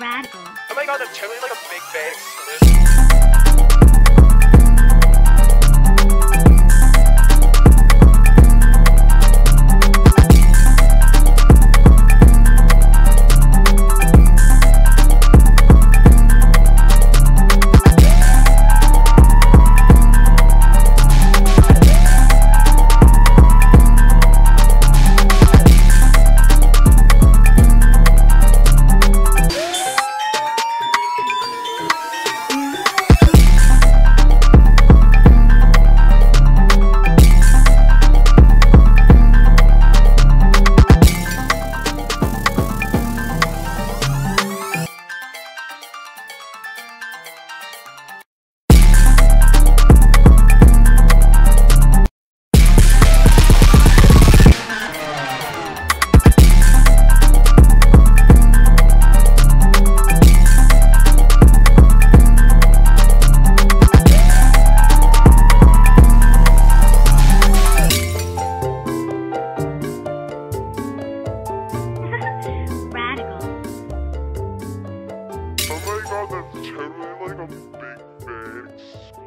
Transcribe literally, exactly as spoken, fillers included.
Radical. Oh my god, that's totally like a big bang. Totally like a big bag.